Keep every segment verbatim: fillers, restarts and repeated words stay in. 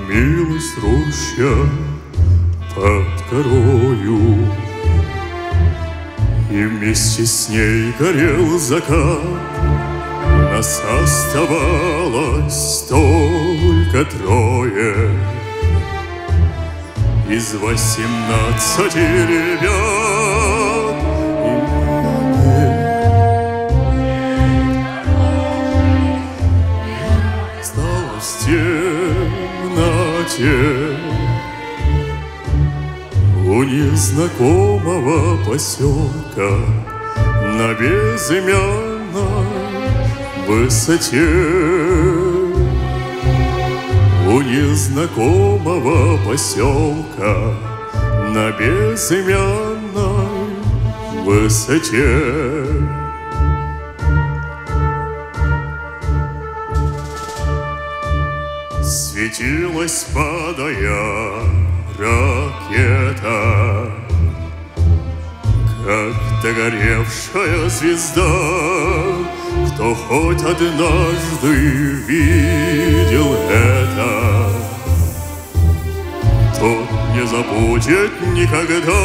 Дымилась роща под горою, и вместе с ней горел закат. Нас оставалось только трое из восемнадцати ребят. Осталось в темноте у незнакомого поселка на безымянной высоте, у незнакомого поселка на безымянной высоте. Светилась, падая, ракета, как догоревшая звезда. Кто хоть однажды видел это, тот не забудет никогда,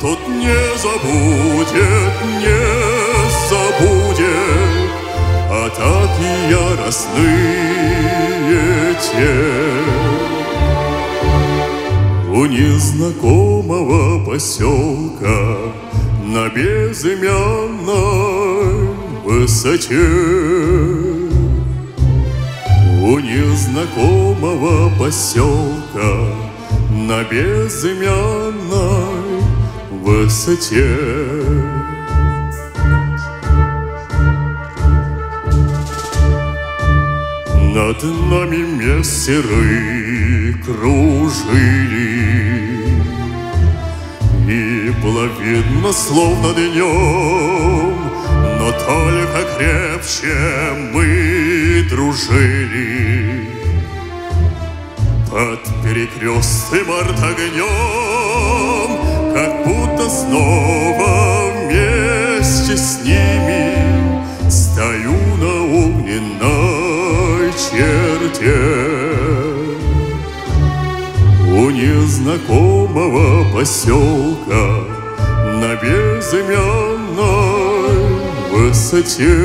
тот не забудет, не забудет, а такие яростные те у незнакомого поселка на безымянной высоте, у незнакомого поселка на безымянной высоте. Над нами мессеры кружили, и было видно, словно днем, но только крепче мы дружили под перекрестным артогнем, как будто снова вместе с ними стою на огненной черте у незнакомого поселка на безымянной высоте,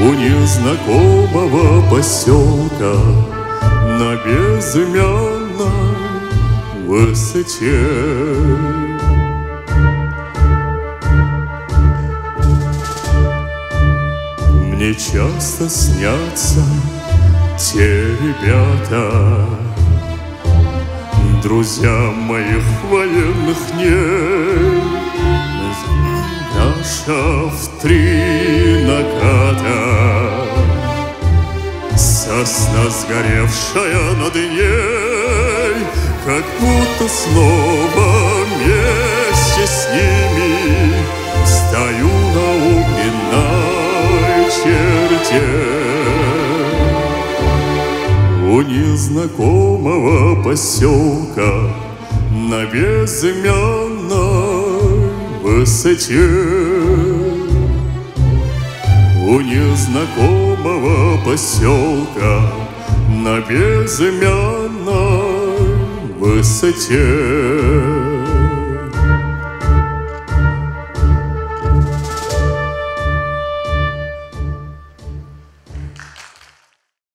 у незнакомого поселка на безымянной высоте. Мне часто снятся те ребята, друзья моих военных нет. Наша в три наката, сосна сгоревшая над ней, как будто снова вместе с ними стою на огненной черте у незнакомого поселка на безымянной высоте, у незнакомого поселка на безымянной высоте.